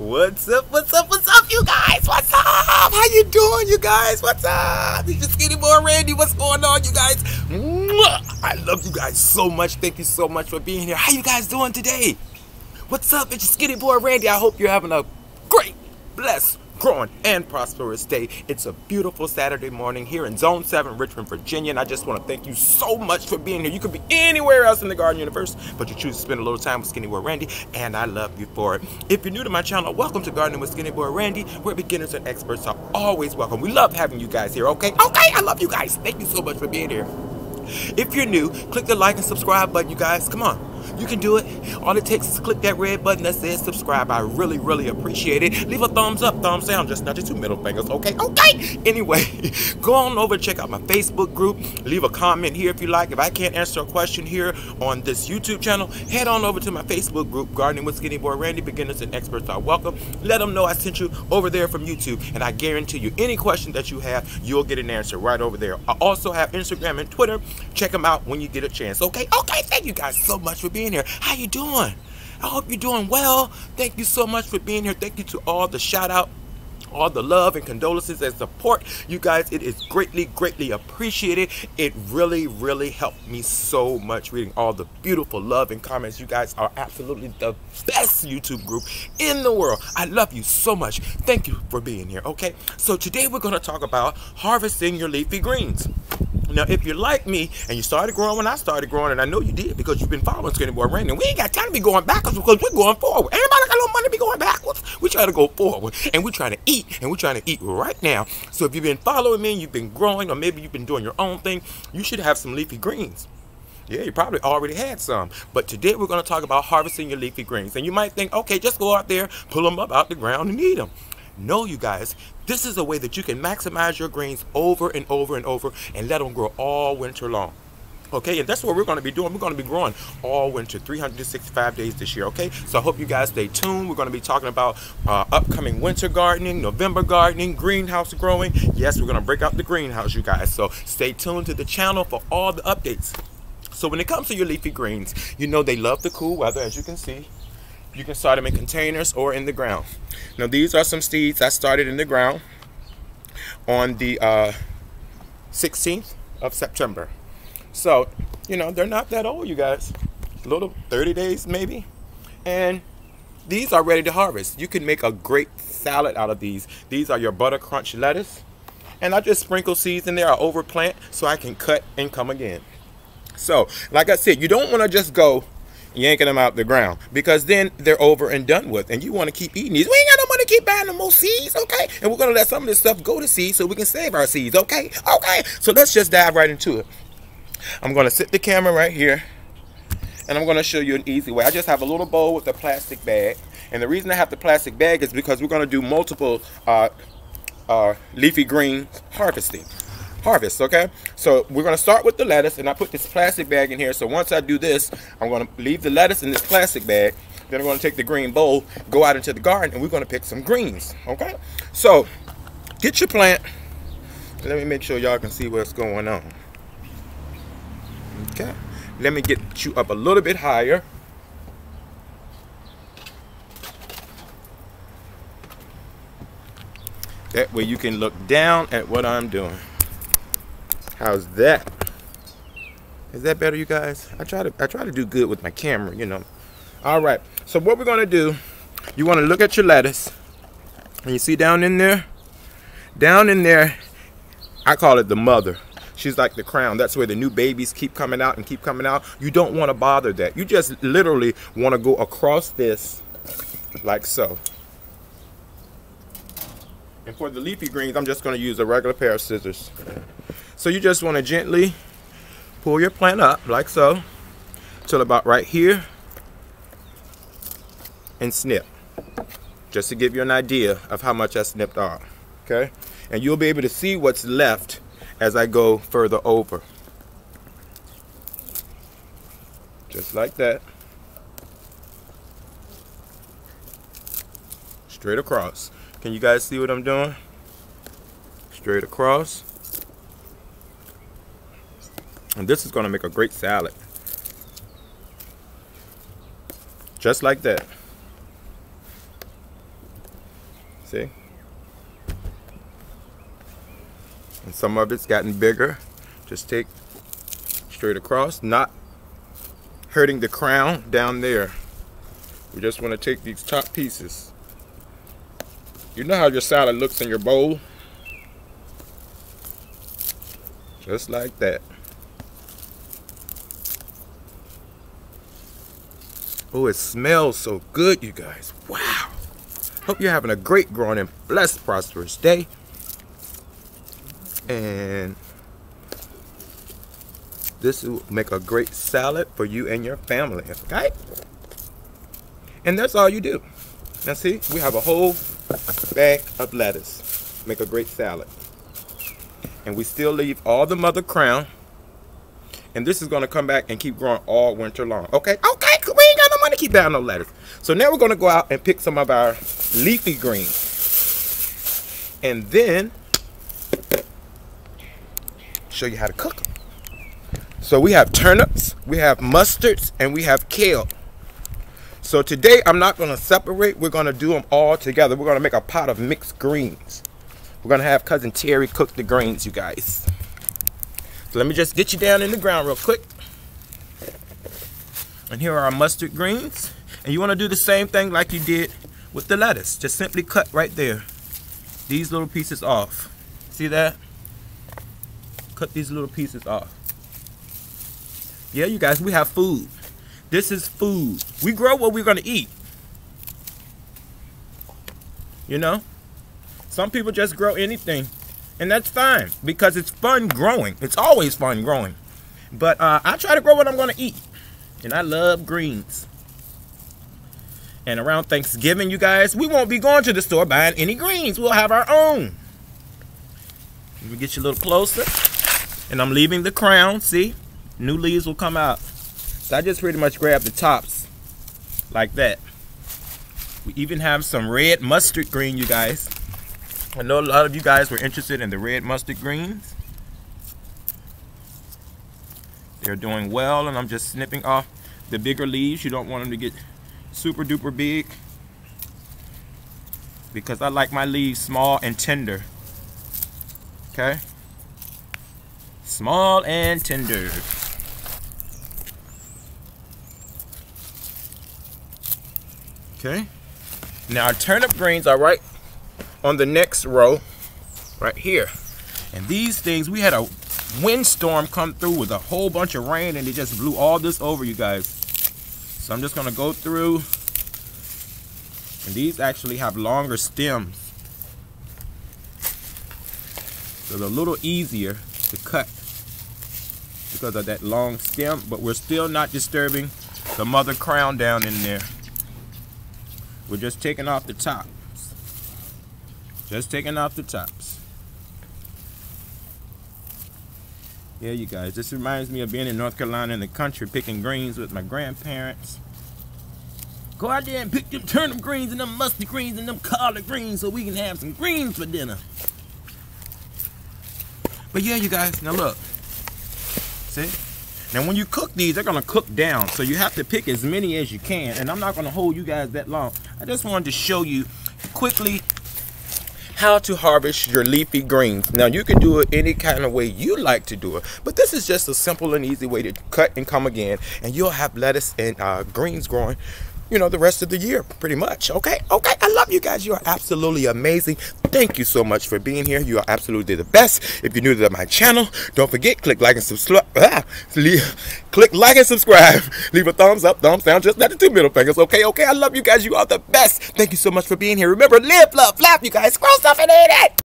What's up, you guys? What's up? How you doing, you guys? What's up? It's your Skinny Boy Randy. What's going on, you guys? I love you guys so much. Thank you so much for being here. How you guys doing today? What's up? It's your Skinny Boy Randy. I hope you're having a great, blessed, growing, and prosperous day. It's a beautiful Saturday morning here in Zone 7, Richmond, Virginia, and I just want to thank you so much for being here. You could be anywhere else in the Garden Universe, but you choose to spend a little time with SkinnyBoy Randy, and I love you for it. If you're new to my channel, welcome to Gardening with SkinnyBoy Randy, where beginners and experts are always welcome. We love having you guys here, okay? Okay, I love you guys. Thank you so much for being here. If you're new, click the like and subscribe button, you guys. Come on. You can do it. All it takes is click that red button that says subscribe. I really, really appreciate it. Leave a thumbs up, thumbs down, just not your two middle fingers, okay? Okay! Anyway, go on over, check out my Facebook group. Leave a comment here if you like. If I can't answer a question here on this YouTube channel, head on over to my Facebook group, Gardening with Skinny Boy Randy. Beginners and experts are welcome. Let them know I sent you over there from YouTube, and I guarantee you, any question that you have, you'll get an answer right over there. I also have Instagram and Twitter. Check them out when you get a chance, okay? Okay, thank you guys so much for being here. How you doing? I hope you're doing well. Thank you so much for being here. Thank you to all the shout out, all the love and condolences and support. You guys, it is greatly appreciated. It really helped me so much reading all the beautiful love and comments. You guys are absolutely the best YouTube group in the world. I love you so much. Thank you for being here, okay? So today we're going to talk about harvesting your leafy greens. Now, if you're like me, and you started growing when I started growing, and I know you did because you've been following SkinnyBoyRandy, we ain't got time to be going backwards because we're going forward. Everybody got no money to be going backwards. We try to go forward, and we're trying to eat, and we're trying to eat right now. So if you've been following me, and you've been growing, or maybe you've been doing your own thing, you should have some leafy greens. Yeah, you probably already had some. But today we're going to talk about harvesting your leafy greens. And you might think, okay, just go out there, pull them up out the ground, and eat them. No, you guys, this is a way that you can maximize your greens over and over and over and let them grow all winter long. Okay, and that's what we're going to be doing. We're going to be growing all winter, 365 days this year, okay? So I hope you guys stay tuned. We're going to be talking about upcoming winter gardening, November gardening, greenhouse growing. Yes, we're going to break out the greenhouse, you guys. So stay tuned to the channel for all the updates. So when it comes to your leafy greens, you know they love the cool weather, as you can see. You can start them in containers or in the ground. Now, these are some seeds I started in the ground on the 16th of September. So, you know, they're not that old, you guys. A little 30 days maybe. And these are ready to harvest. You can make a great salad out of these. These are your butter crunch lettuce. And I just sprinkle seeds in there. I overplant so I can cut and come again. So, like I said, you don't want to just go yanking them out the ground, because then they're over and done with, and you want to keep eating these. We ain't got no money to keep buying no more seeds, okay? And we're going to let some of this stuff go to seeds so we can save our seeds, okay? Okay, so let's just dive right into it. I'm going to sit the camera right here, and I'm going to show you an easy way. I just have a little bowl with a plastic bag, and the reason I have the plastic bag is because we're going to do multiple leafy green harvest, okay? So we're going to start with the lettuce, and I put this plastic bag in here. So once I do this, I'm going to leave the lettuce in this plastic bag. Then I'm going to take the green bowl, go out into the garden, and we're going to pick some greens, okay? So get your plant. Let me make sure y'all can see what's going on. Okay, let me get you up a little bit higher. That way you can look down at what I'm doing. How's that? Is that better, you guys? I try to do good with my camera, you know. All right. So what we're gonna do, you want to look at your lettuce, and you see down in there. Down in there, I call it the mother. She's like the crown. That's where the new babies keep coming out and keep coming out. You don't want to bother that. You just literally want to go across this, like so. And for the leafy greens, I'm just gonna use a regular pair of scissors. So you just want to gently pull your plant up, like so, till about right here, and snip, just to give you an idea of how much I snipped off, okay? And you'll be able to see what's left as I go further over. Just like that. Straight across. Can you guys see what I'm doing? Straight across. And this is going to make a great salad. Just like that. See? And some of it's gotten bigger. Just take straight across, not hurting the crown down there. We just want to take these top pieces. You know how your salad looks in your bowl? Just like that. Oh, it smells so good, you guys. Wow. Hope you're having a great, growing, and blessed, prosperous day. And this will make a great salad for you and your family, okay? And that's all you do. Now see, we have a whole bag of lettuce. Make a great salad. And we still leave all the mother crown. And this is going to come back and keep growing all winter long. Okay? Okay, we ain't got no money to keep down no lettuce. So now we're going to go out and pick some of our leafy greens. And then show you how to cook them. So we have turnips, we have mustards, and we have kale. So today I'm not going to separate. We're going to do them all together. We're going to make a pot of mixed greens. We're going to have Cousin Terry cook the greens, you guys. So let me just get you down in the ground real quick. And here are our mustard greens. And you want to do the same thing like you did with the lettuce. Just simply cut right there. These little pieces off. See that? Cut these little pieces off. Yeah, you guys, we have food. This is food. We grow what we're going to eat. You know? Some people just grow anything. And that's fine. Because it's fun growing. It's always fun growing. But I try to grow what I'm going to eat. And I love greens. And around Thanksgiving, you guys, we won't be going to the store buying any greens. We'll have our own. Let me get you a little closer. And I'm leaving the crown. See? New leaves will come out. So I just pretty much grab the tops like that. We even have some red mustard green, you guys. I know a lot of you guys were interested in the red mustard greens. They're doing well, and I'm just snipping off the bigger leaves. You don't want them to get super duper big because I like my leaves small and tender. Okay? Small and tender. Okay, now our turnip greens are right on the next row, right here. And these things, we had a windstorm come through with a whole bunch of rain and it just blew all this over, you guys. So I'm just gonna go through, and these actually have longer stems. So they're a little easier to cut because of that long stem, but we're still not disturbing the mother crown down in there. We're just taking off the tops. Just taking off the tops. Yeah, you guys, this reminds me of being in North Carolina in the country picking greens with my grandparents. Go out there and pick them turnip greens and them mustard greens and them collard greens so we can have some greens for dinner. But yeah, you guys, now look. See? Now when you cook these, they're going to cook down. So you have to pick as many as you can. And I'm not going to hold you guys that long. I just wanted to show you quickly how to harvest your leafy greens. Now you can do it any kind of way you like to do it. But this is just a simple and easy way to cut and come again. And you'll have lettuce and greens growing, you know, the rest of the year pretty much. Okay? Okay. I love you guys. You are absolutely amazing. Thank you so much for being here. You are absolutely the best. If you're new to my channel, don't forget, click like and subscribe. Click like and subscribe. Leave a thumbs up, thumbs down, just not the two middle fingers. Okay, okay, I love you guys. You are the best. Thank you so much for being here. Remember, live, love, laugh, you guys. Grow stuff and eat it.